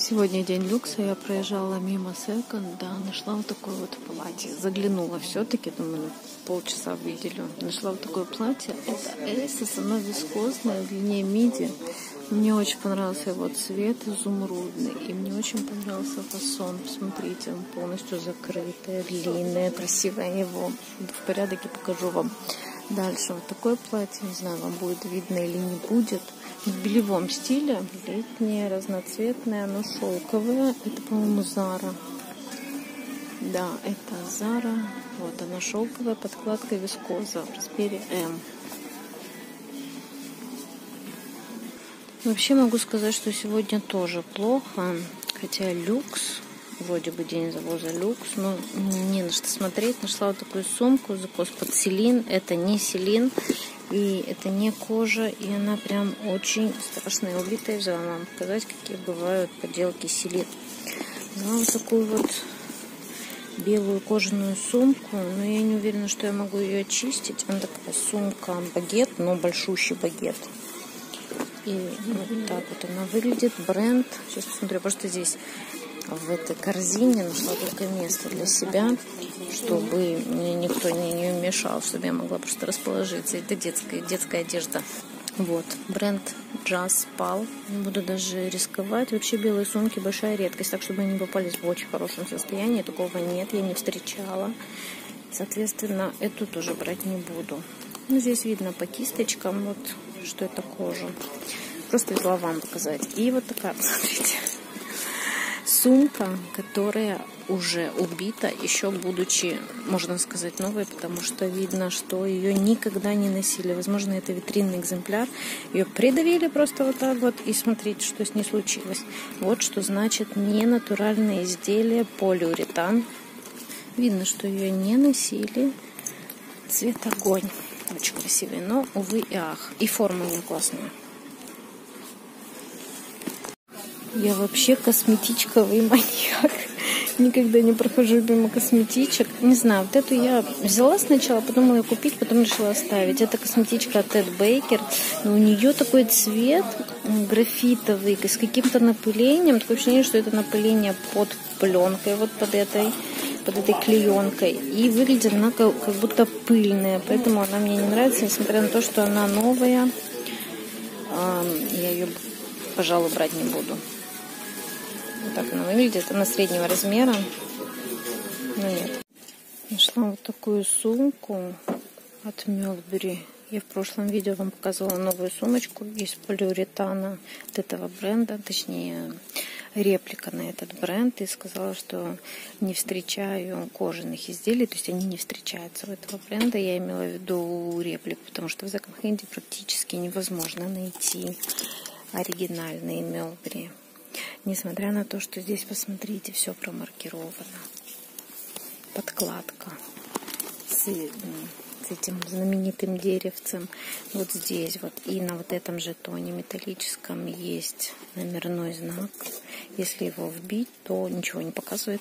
Сегодня день люкса, я проезжала мимо секонда, нашла вот такое вот платье. Заглянула все-таки, думаю, полчаса в неделю. Нашла вот такое платье. Это ASOS, оно вискозное, длиннее миди. Мне очень понравился его цвет изумрудный. И мне очень понравился фасон. Смотрите, он полностью закрытый, длинный, красивый. Я его в порядке покажу вам. Дальше вот такое платье, не знаю, вам будет видно или не будет. В белевом стиле, летнее, разноцветное, оно шелковое. Это, по-моему, Zara. Да, это Zara. Вот она шелковая, подкладка вискоза в размере М. Вообще могу сказать, что сегодня тоже плохо, хотя люкс. Вроде бы день завоза люкс, но не на что смотреть. Нашла вот такую сумку, закос под селин. Это не селин, и это не кожа, и она прям очень страшная, убитая. Взяла вам показать, какие бывают поделки селин. Взяла вот такую вот белую кожаную сумку, но я не уверена, что я могу ее очистить. Она такая сумка-багет, но большущий багет. И вот так вот она выглядит. Бренд, сейчас посмотрю, просто здесь... В этой корзине нашла только место для себя, чтобы мне никто не мешал, чтобы я могла просто расположиться. Это детская одежда. Вот, бренд Jazz Pal. Не буду даже рисковать. Вообще белые сумки большая редкость, так чтобы они попались в очень хорошем состоянии. Такого нет, я не встречала. Соответственно, эту тоже брать не буду. Ну, здесь видно по кисточкам, вот, что это кожа. Просто взяла вам показать. И вот такая, смотрите. Сумка, которая уже убита, еще будучи, можно сказать, новой, потому что видно, что ее никогда не носили. Возможно, это витринный экземпляр. Ее придавили просто вот так вот, и смотрите, что с ней случилось. Вот что значит ненатуральное изделие, полиуретан. Видно, что ее не носили. Цвет огонь. Очень красивый, но, увы и ах. И форма у нее классная. Я вообще косметичковый маньяк. Никогда не прохожу мимо косметичек. Не знаю, вот эту я взяла сначала, потом ее купить, потом решила оставить. Это косметичка Ted Baker. Но у нее такой цвет графитовый, с каким-то напылением. Такое ощущение, что это напыление под пленкой, вот под этой клеенкой. И выглядит она как будто пыльная. Поэтому она мне не нравится, несмотря на то, что она новая. Я ее, пожалуй, брать не буду. Вот так она выглядит. Она среднего размера. Но нет. Нашла вот такую сумку от Melbury. Я в прошлом видео вам показывала новую сумочку из полиуретана от этого бренда. Точнее, реплика на этот бренд. И сказала, что не встречаю кожаных изделий. То есть они не встречаются у этого бренда. Я имела в виду реплику, потому что в секонд-хенде практически невозможно найти оригинальные Melbury. Несмотря на то, что здесь, посмотрите, все промаркировано. Подкладка с этим знаменитым деревцем. Вот здесь вот. И на вот этом жетоне металлическом есть номерной знак. Если его вбить, то ничего не показывает.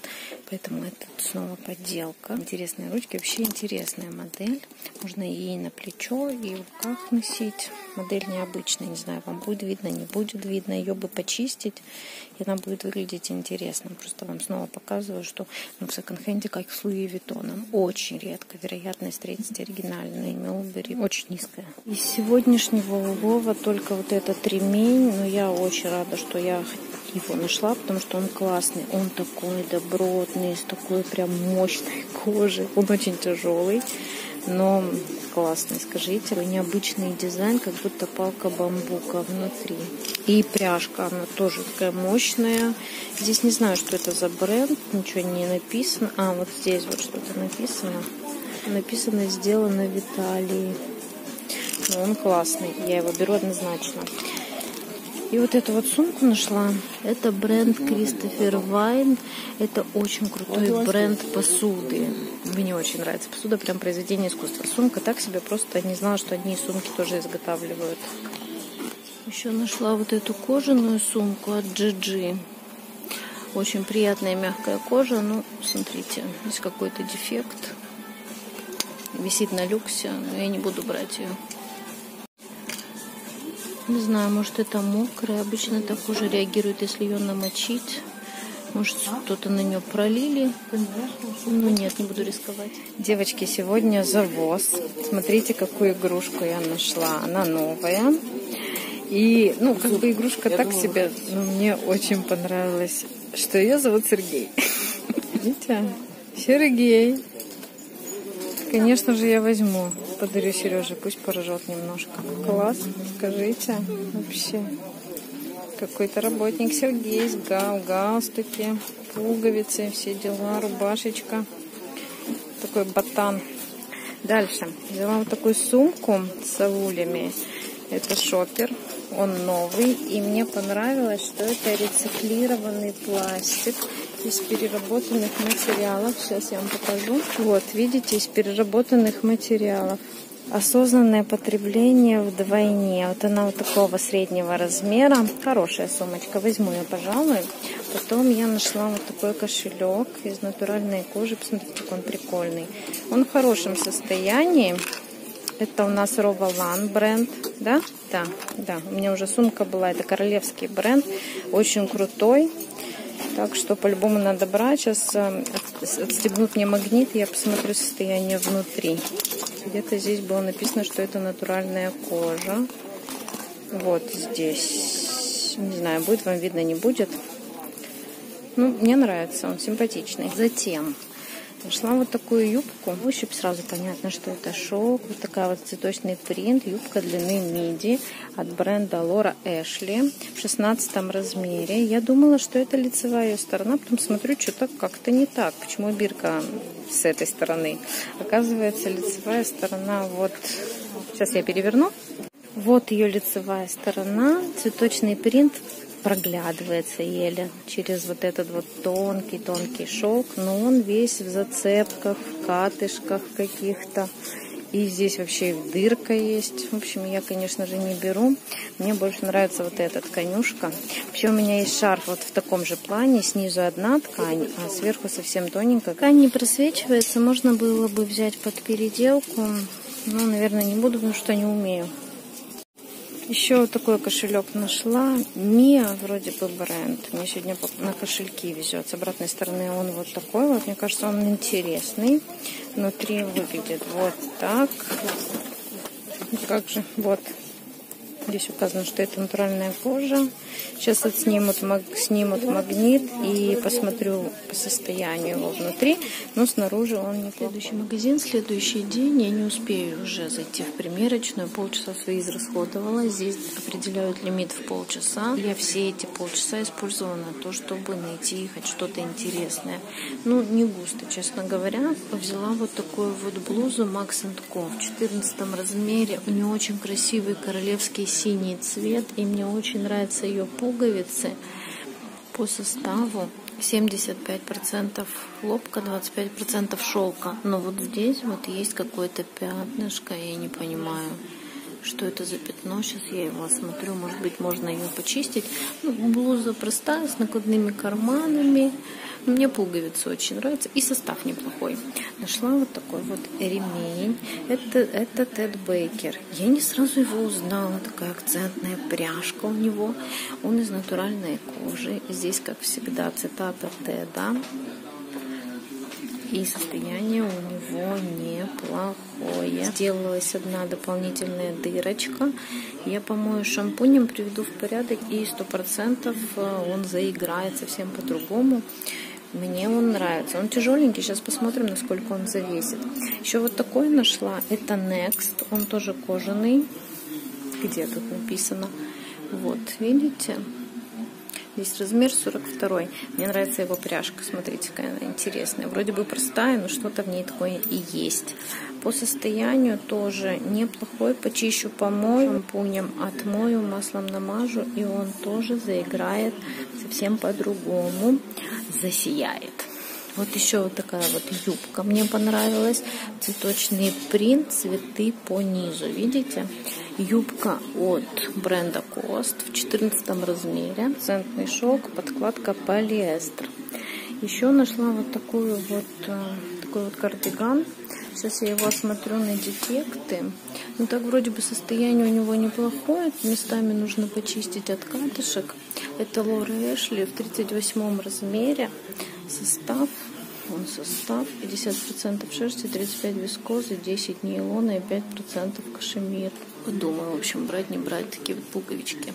Поэтому это снова подделка. Интересные ручки. Вообще интересная модель. Можно и на плечо, и в руках носить. Модель необычная. Не знаю, вам будет видно, не будет видно. Ее бы почистить, и она будет выглядеть интересно. Просто вам снова показываю, что в секонд-хенде, как с Луи Виттоном, очень редко вероятность встретить оригинальные Melbury. Очень низкая. Из сегодняшнего улова только вот этот ремень. Но я очень рада, что я его нашла, потому что он классный. Он такой добротный, с такой прям мощной кожей. Он очень тяжелый, но классный, скажите. Необычный дизайн, как будто палка бамбука внутри. И пряжка, она тоже такая мощная. Здесь не знаю, что это за бренд, ничего не написано. А, вот здесь вот что-то написано. Написано, сделано в Италии. Но он классный, я его беру однозначно. И вот эту вот сумку нашла. Это бренд Кристофер Вайн. Это очень крутой бренд посуды. Мне очень нравится посуда, прям произведение искусства. Сумка так себе, просто не знала, что одни сумки тоже изготавливают. Еще нашла вот эту кожаную сумку от GG. Очень приятная мягкая кожа. Ну, смотрите, здесь какой-то дефект. Висит на люксе, но я не буду брать ее. Не знаю, может это мокрая. Обычно так уже реагирует, если ее намочить. Может, кто-то на нее пролили. Ну нет, не буду рисковать. Девочки, сегодня завоз. Смотрите, какую игрушку я нашла. Она новая. И, ну, как бы игрушка так себе, но мне очень понравилось, что ее зовут Сергей. Видите? Сергей. Конечно же, я возьму. Подарю Сереже, пусть поржет немножко. Класс, скажите. Вообще. Какой-то работник Сергей с галстуки, пуговицы, все дела, рубашечка. Такой ботан. Дальше. Взяла вот такую сумку с аулями. Это шопер. Он новый. И мне понравилось, что это рециклированный пластик из переработанных материалов. Сейчас я вам покажу. Вот, видите, из переработанных материалов. Осознанное потребление вдвойне. Вот она вот такого среднего размера. Хорошая сумочка. Возьму ее, пожалуй. Потом я нашла вот такой кошелек из натуральной кожи. Посмотрите, какой он прикольный. Он в хорошем состоянии. Это у нас Rovalan бренд, да? Да, да. У меня уже сумка была, это королевский бренд, очень крутой. Так что по-любому надо брать. Сейчас отстегнут мне магнит, я посмотрю состояние внутри. Где-то здесь было написано, что это натуральная кожа. Вот здесь. Не знаю, будет вам видно, не будет. Ну, мне нравится, он симпатичный. Затем... нашла вот такую юбку. В ощупь сразу понятно, что это шелк. Вот такая вот цветочный принт. Юбка длины миди от бренда Laura Ashley в 16 размере. Я думала, что это лицевая ее сторона. Потом смотрю, что-то как-то не так. Почему бирка с этой стороны? Оказывается, лицевая сторона вот... Сейчас я переверну. Вот ее лицевая сторона. Цветочный принт проглядывается еле через вот этот вот тонкий-тонкий шелк, но он весь в зацепках, в катышках каких-то, и здесь вообще дырка есть. В общем, я, конечно же, не беру. Мне больше нравится вот эта тканюшка. Вообще у меня есть шарф вот в таком же плане, снизу одна ткань, а сверху совсем тоненькая. Ткань не просвечивается, можно было бы взять под переделку, но, наверное, не буду, потому что не умею. Еще вот такой кошелек нашла. Миа вроде бы бренд. Мне сегодня на кошельки везет. С обратной стороны он вот такой вот. Мне кажется, он интересный. Внутри выглядит вот так. Как же, вот. Здесь указано, что это натуральная кожа. Сейчас снимут магнит и посмотрю по состоянию его внутри. Но снаружи он не плохой. Следующий магазин, следующий день. Я не успею уже зайти в примерочную. Полчаса свои израсходовала. Здесь определяют лимит в полчаса. Я все эти полчаса использовала на то, чтобы найти хоть что-то интересное. Ну, не густо, честно говоря. Взяла вот такую вот блузу Max & Co. в 14 размере. У нее очень красивый королевский синий цвет, и мне очень нравятся ее пуговицы по составу. 75% хлопка, 25% шелка. Но вот здесь вот есть какое-то пятнышко, я не понимаю, что это за пятно. Сейчас я его осмотрю, может быть, можно ее почистить. Ну, блуза простая, с накладными карманами. Мне пуговицы очень нравятся. И состав неплохой. Нашла вот такой вот ремень. Это Тед Бейкер. Я не сразу его узнала. Такая акцентная пряжка у него. Он из натуральной кожи. Здесь, как всегда, цитата Теда. И состояние у него неплохое. Сделалась одна дополнительная дырочка. Я помою шампунем, приведу в порядок, и 100% он заиграет совсем по-другому. Мне он нравится. Он тяжеленький. Сейчас посмотрим, насколько он завесит. Еще вот такой нашла. Это Next. Он тоже кожаный. Где тут написано? Вот, видите? Здесь размер 42. Мне нравится его пряжка. Смотрите, какая она интересная. Вроде бы простая, но что-то в ней такое и есть. По состоянию тоже неплохой. Почищу, помою, шампунем отмою, маслом намажу. И он тоже заиграет совсем по-другому. Засияет. Вот еще вот такая вот юбка мне понравилась. Цветочный принт, цветы по низу. Видите? Юбка от бренда Кост в 14 размере. Центный шелк, подкладка полиэстер. Еще нашла вот такой вот кардиган Сейчас я его осмотрю на дефекты. Ну так вроде бы состояние у него неплохое. Местами нужно почистить от катышек. Это Лора Эшли в 38 размере. Состав. Он состав 50% шерсти, 35% вискозы, 10% нейлона и 5% кашемир. Подумаю, в общем, брать, не брать такие вот пуговички.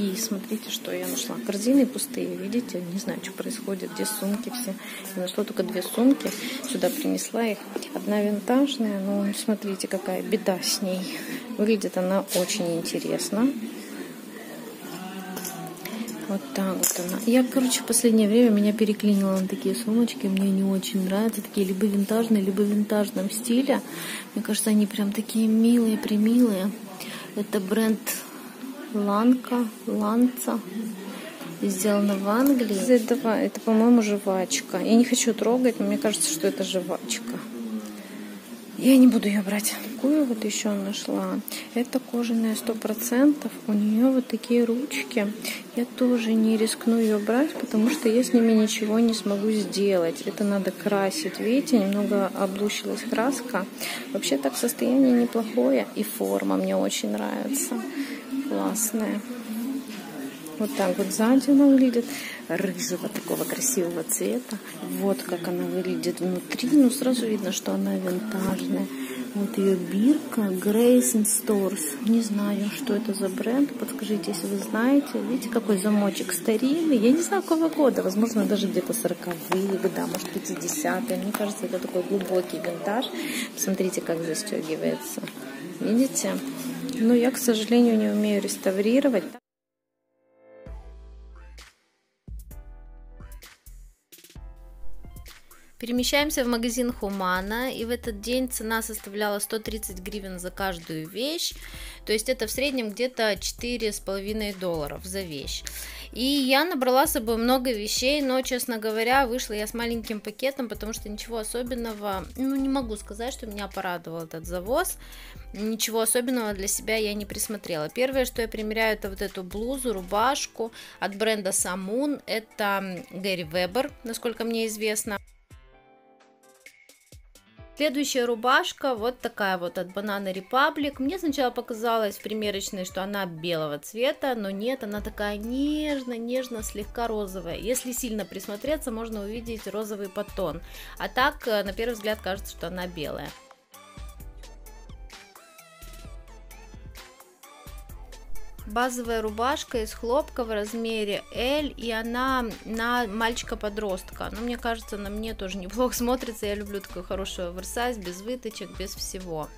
И смотрите, что я нашла. Корзины пустые, видите? Не знаю, что происходит. Где сумки все? Я нашла только две сумки. Сюда принесла их. Одна винтажная, но смотрите, какая беда с ней. Выглядит она очень интересно. Вот так вот она. Я, короче, в последнее время меня переклинило на такие сумочки. Мне не очень нравятся. Такие либо винтажные, либо в винтажном стиле. Мне кажется, они прям такие милые-примилые. Это бренд Ланца. Сделано в Англии. Это, по-моему, жвачка. Я не хочу трогать, но мне кажется, что это жвачка. Я не буду ее брать. Такую вот еще нашла. Это кожаная 100%. У нее вот такие ручки. Я тоже не рискну ее брать, потому что я с ними ничего не смогу сделать. Это надо красить. Видите, немного облучилась краска. Вообще так состояние неплохое. И форма мне очень нравится. Классная. Вот так вот сзади она выглядит. Рыжего такого красивого цвета. Вот как она выглядит внутри. Ну, сразу видно, что она винтажная. Вот ее бирка. Gracyn Stores. Не знаю, что это за бренд. Подскажите, если вы знаете. Видите, какой замочек старинный. Я не знаю, какого года. Возможно, даже где-то 40-е года. Может, 50-е. Мне кажется, это такой глубокий винтаж. Посмотрите, как застегивается. Видите? Но я, к сожалению, не умею реставрировать. Перемещаемся в магазин Хумана, и в этот день цена составляла 130 гривен за каждую вещь, то есть это в среднем где-то $4,5 за вещь. И я набрала с собой много вещей, но, честно говоря, вышла я с маленьким пакетом, потому что ничего особенного, ну, не могу сказать, что меня порадовал этот завоз, ничего особенного для себя я не присмотрела. Первое, что я примеряю, это вот эту блузу, рубашку от бренда Samoon, это Gerry Weber, насколько мне известно. Следующая рубашка вот такая вот от Banana Republic. Мне сначала показалось в примерочной, что она белого цвета, но нет, она такая нежно-нежно, слегка розовая. Если сильно присмотреться, можно увидеть розовый подтон. А так, на первый взгляд, кажется, что она белая. Базовая рубашка из хлопка в размере L, и она на мальчика-подростка. Но мне кажется, на мне тоже неплохо смотрится. Я люблю такой хороший оверсайз, без выточек, без всего.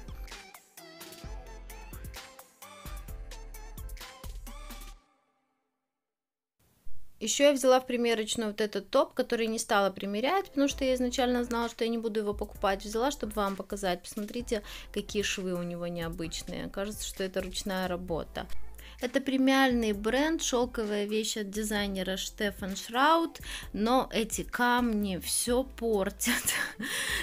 Еще я взяла в примерочную вот этот топ, который не стала примерять, потому что я изначально знала, что я не буду его покупать. Взяла, чтобы вам показать. Посмотрите, какие швы у него необычные. Кажется, что это ручная работа. Это премиальный бренд, шелковая вещь от дизайнера Штефан Шраут, но эти камни все портят.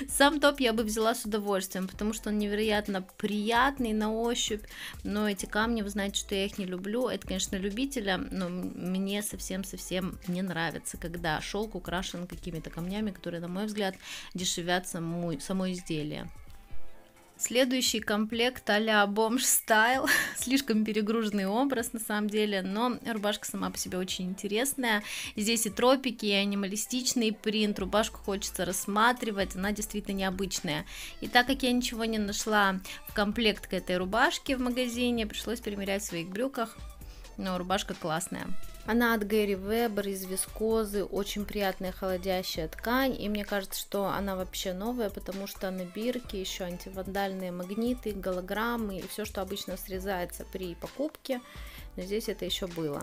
Сам топ я бы взяла с удовольствием, потому что он невероятно приятный на ощупь, но эти камни, вы знаете, что я их не люблю, это, конечно, любителя, но мне совсем-совсем не нравится, когда шелк украшен какими-то камнями, которые, на мой взгляд, дешевят само изделие. Следующий комплект а-ля бомж стайл, слишком перегруженный образ на самом деле, но рубашка сама по себе очень интересная, здесь и тропики, и анималистичный принт, рубашку хочется рассматривать, она действительно необычная. И так как я ничего не нашла в комплект к этой рубашке в магазине, пришлось примерять в своих брюках, но рубашка классная. Она от Gerry Weber, из вискозы, очень приятная холодящая ткань, и мне кажется, что она вообще новая, потому что на бирке еще антивандальные магниты, голограммы и все, что обычно срезается при покупке, но здесь это еще было.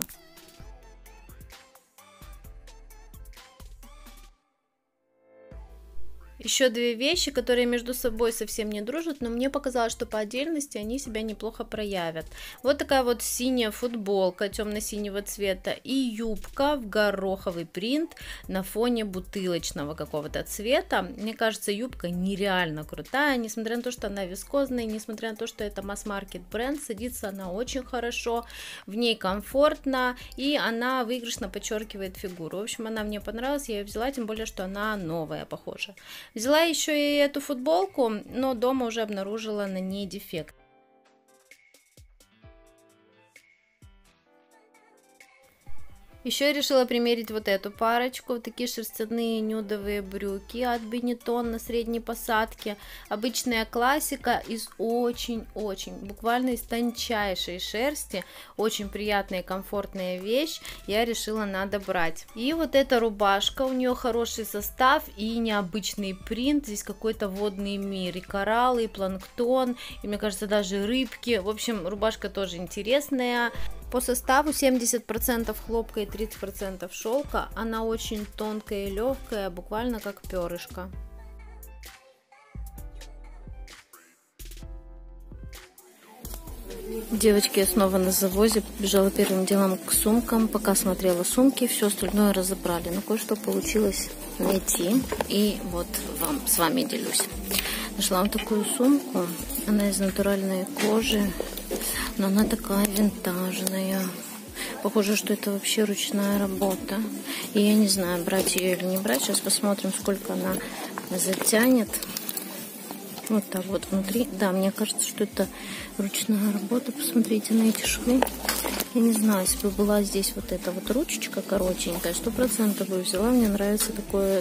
Еще две вещи, которые между собой совсем не дружат, но мне показалось, что по отдельности они себя неплохо проявят. Вот такая вот синяя футболка темно-синего цвета и юбка в гороховый принт на фоне бутылочного какого-то цвета. Мне кажется, юбка нереально крутая, несмотря на то, что она вискозная, несмотря на то, что это масс-маркет бренд, садится она очень хорошо, в ней комфортно, и она выигрышно подчеркивает фигуру. В общем, она мне понравилась, я ее взяла, тем более, что она новая, похоже. Взяла еще и эту футболку, но дома уже обнаружила на ней дефект. Еще я решила примерить вот эту парочку, вот такие шерстяные нюдовые брюки от Benetton на средней посадке, обычная классика из очень-очень, буквально из тончайшей шерсти, очень приятная и комфортная вещь, я решила надо брать. И вот эта рубашка, у нее хороший состав и необычный принт, здесь какой-то водный мир, и кораллы, и планктон, и мне кажется даже рыбки, в общем рубашка тоже интересная. По составу 70% хлопка и 30% шелка, она очень тонкая и легкая, буквально как перышко. Девочки, я снова на завозе, побежала первым делом к сумкам, пока смотрела сумки, все остальное разобрали, но кое-что получилось найти, и вот вам, с вами делюсь. Нашла вот такую сумку, она из натуральной кожи. Но она такая винтажная. Похоже, что это вообще ручная работа. И я не знаю, брать ее или не брать. Сейчас посмотрим, сколько она затянет. Вот так вот внутри. Да, мне кажется, что это ручная работа. Посмотрите на эти швы. Я не знаю, если бы была здесь вот эта вот ручечка коротенькая, 100% бы взяла. Мне нравится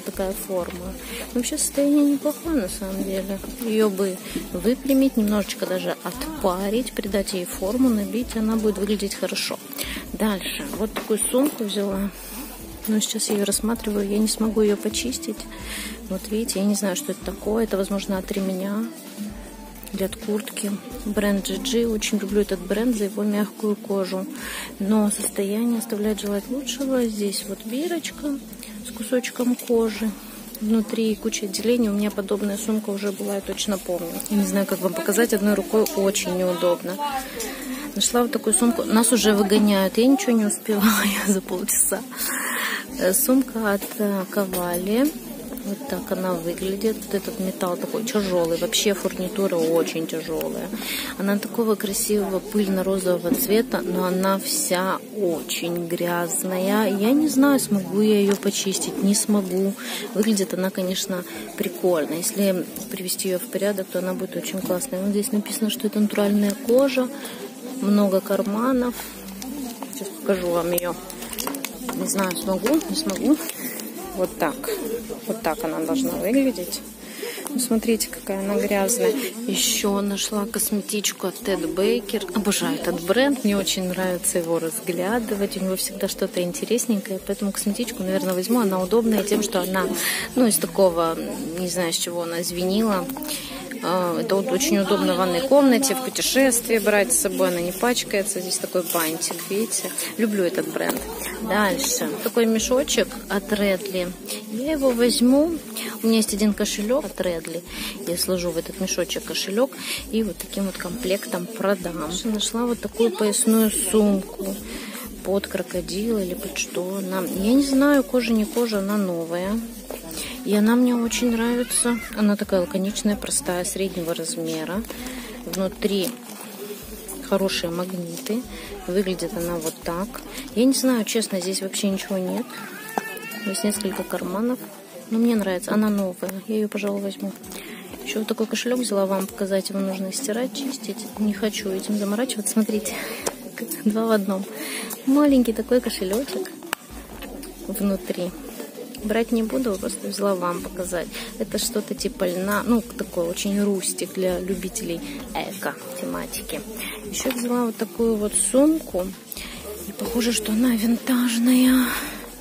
такая форма. Вообще состояние неплохое на самом деле. Ее бы выпрямить, немножечко даже отпарить, придать ей форму, набить, она будет выглядеть хорошо. Дальше. Вот такую сумку взяла. Но сейчас я ее рассматриваю, я не смогу ее почистить. Вот видите, я не знаю, что это такое. Это, возможно, от ремня. Для куртки. Бренд GG. Очень люблю этот бренд за его мягкую кожу. Но состояние оставляет желать лучшего. Здесь вот бирочка с кусочком кожи. Внутри куча отделений. У меня подобная сумка уже была, я точно помню. Я не знаю, как вам показать. Одной рукой очень неудобно. Нашла вот такую сумку. Нас уже выгоняют. Я ничего не успела. Я за полчаса. Сумка от Кавали. Вот так она выглядит. Вот этот металл такой тяжелый. Вообще фурнитура очень тяжелая. Она такого красивого пыльно-розового цвета, но она вся очень грязная. Я не знаю, смогу я ее почистить. Не смогу. Выглядит она, конечно, прикольно. Если привести ее в порядок, то она будет очень классная. Вот здесь написано, что это натуральная кожа. Много карманов. Сейчас покажу вам ее. Не знаю, смогу, не смогу. Вот так. Вот так она должна выглядеть. Ну, смотрите, какая она грязная. Еще нашла косметичку от Ted Baker. Обожаю этот бренд. Мне очень нравится его разглядывать. У него всегда что-то интересненькое. Поэтому косметичку, наверное, возьму. Она удобная тем, что она, ну, из такого, не знаю, с чего она звенила. Это вот очень удобно в ванной комнате, в путешествии брать с собой, она не пачкается. Здесь такой бантик, видите? Люблю этот бренд. Дальше. Такой мешочек от Redley. Я его возьму. У меня есть один кошелек от Redley. Я сложу в этот мешочек кошелек и вот таким вот комплектом продам. Нашла вот такую поясную сумку. Под крокодил или под что. Она, я не знаю, кожа не кожа, она новая. И она мне очень нравится. Она такая лаконичная, простая, среднего размера. Внутри хорошие магниты. Выглядит она вот так. Я не знаю, честно, здесь вообще ничего нет. Здесь несколько карманов. Но мне нравится. Она новая. Я ее, пожалуй, возьму. Еще вот такой кошелек взяла вам показать. Его нужно стирать, чистить. Не хочу этим заморачиваться. Смотрите. Два в одном. Маленький такой кошелечек внутри. Брать не буду, просто взяла вам показать. Это что-то типа льна, ну такой очень рустик для любителей эко-тематики. Еще взяла вот такую вот сумку. И похоже, что она винтажная.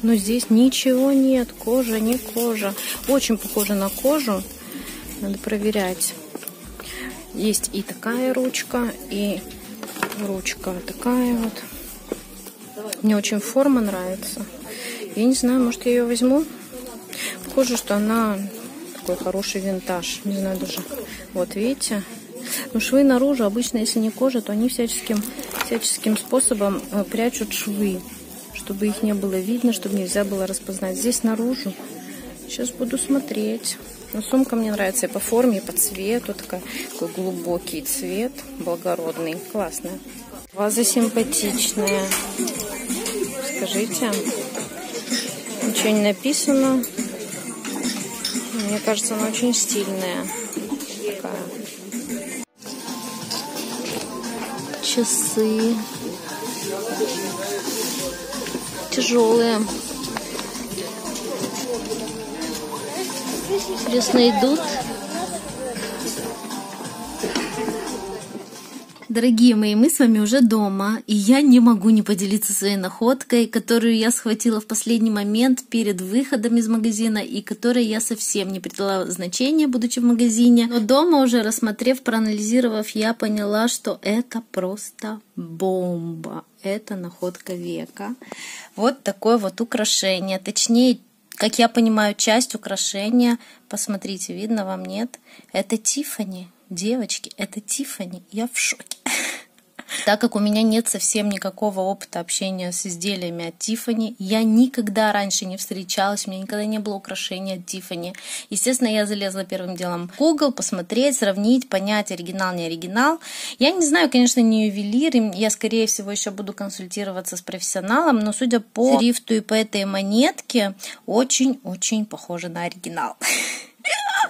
Но здесь ничего нет, кожа не кожа. Очень похожа на кожу, надо проверять. Есть и такая ручка, и ручка такая вот. Мне очень форма нравится. Я не знаю, может я ее возьму. Похоже, что она такой хороший винтаж. Не знаю даже. Вот видите. Но швы наружу. Обычно, если не кожа, то они всяческим способом прячут швы. Чтобы их не было видно, чтобы нельзя было распознать. Здесь наружу. Сейчас буду смотреть. Но сумка мне нравится и по форме, и по цвету. Такой глубокий цвет. Благородный. Классная. Ваза симпатичная. Скажите. Ничего не написано. Мне кажется, она очень стильная. Такая. Часы. Тяжелые. Интересно идут. Дорогие мои, мы с вами уже дома, и я не могу не поделиться своей находкой, которую я схватила в последний момент перед выходом из магазина, и которой я совсем не придала значения, будучи в магазине. Но дома уже рассмотрев, проанализировав, я поняла, что это просто бомба. Это находка века. Вот такое вот украшение, точнее, как я понимаю, часть украшения, посмотрите, видно вам, нет? Это Тиффани. Девочки, это Тиффани, я в шоке. Так как у меня нет совсем никакого опыта общения с изделиями от Тиффани, я никогда раньше не встречалась, у меня никогда не было украшения от Тиффани. Естественно, я залезла первым делом в Google, посмотреть, сравнить, понять, оригинал, не оригинал. Я не знаю, конечно, не ювелир, я, скорее всего, еще буду консультироваться с профессионалом, но судя по рифту и по этой монетке, очень-очень похоже на оригинал.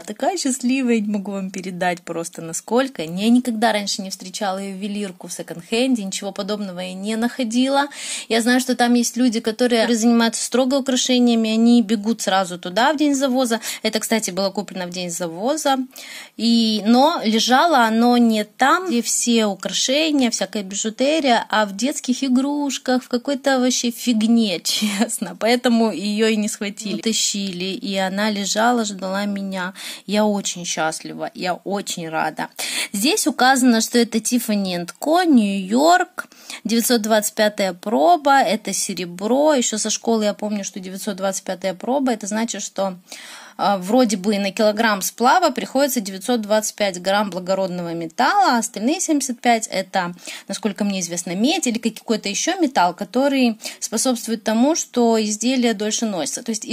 Такая счастливая, я не могу вам передать просто насколько. Я никогда раньше не встречала ювелирку в секонд-хенде, ничего подобного я не находила. Я знаю, что там есть люди, которые занимаются строго украшениями, они бегут сразу туда в день завоза. Это, кстати, было куплено в день завоза. Но лежало оно не там, где все украшения, всякая бижутерия, а в детских игрушках, в какой-то вообще фигне, честно. Поэтому ее и не схватили. Утащили, и она лежала, ждала меня. Я очень счастлива, я очень рада. Здесь указано, что это Tiffany & Co, Нью-Йорк, 925-я проба, это серебро. Еще со школы я помню, что 925-я проба, это значит, что вроде бы на килограмм сплава приходится 925 грамм благородного металла, а остальные 75 это, насколько мне известно, медь или какой-то еще металл, который способствует тому, что изделие дольше носится. То есть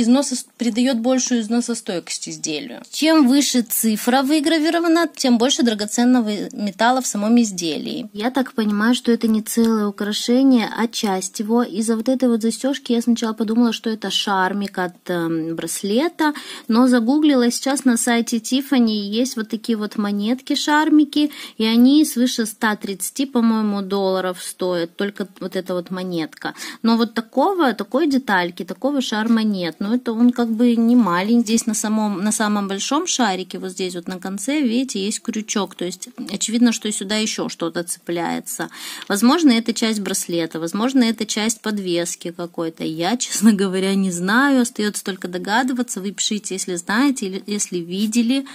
придает большую износостойкость изделию. Чем выше цифра выгравирована, тем больше драгоценного металла в самом изделии. Я так понимаю, что это не целое украшение, а часть его. Из-за вот этой вот застежки я сначала подумала, что это шармик от браслета, но загуглила, сейчас на сайте Тиффани есть вот такие вот монетки, шармики, и они свыше 130, по-моему, долларов стоят, только вот эта вот монетка. Но вот такой детальки, такого шарма нет, но это он как бы не маленький. Здесь на самом большом шарике, вот здесь вот на конце, видите, есть крючок, то есть очевидно, что сюда еще что-то цепляется. Возможно, это часть браслета, возможно, это часть подвески какой-то. Я, честно говоря, не знаю, остается только догадываться, вы пишите, если знаете, или если видели,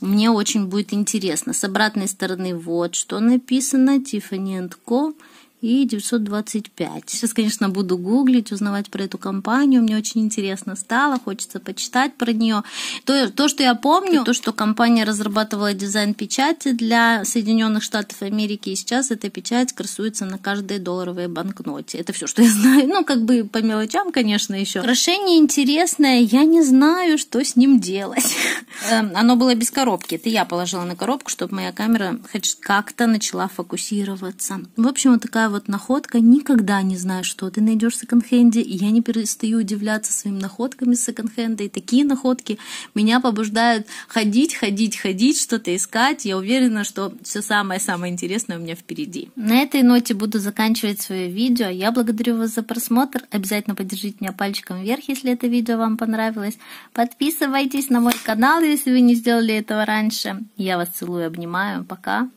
мне очень будет интересно. С обратной стороны вот что написано: Tiffany & Co. и 925. Сейчас, конечно, буду гуглить, узнавать про эту компанию. Мне очень интересно стало, хочется почитать про нее. То, что я помню, то, что компания разрабатывала дизайн печати для Соединенных Штатов Америки, и сейчас эта печать красуется на каждой долларовой банкноте. Это все, что я знаю. Ну, как бы по мелочам, конечно, еще. Украшение интересное, я не знаю, что с ним делать. Оно было без коробки. Это я положила на коробку, чтобы моя камера хоть как-то начала фокусироваться. В общем, вот такая вот находка. Никогда не знаю, что ты найдешь в секонд-хенде, и я не перестаю удивляться своим находками с секонд-хенда, и такие находки меня побуждают ходить, что-то искать. Я уверена, что все самое-самое интересное у меня впереди. На этой ноте буду заканчивать свое видео. Я благодарю вас за просмотр. Обязательно поддержите меня пальчиком вверх, если это видео вам понравилось. Подписывайтесь на мой канал, если вы не сделали этого раньше. Я вас целую, обнимаю. Пока!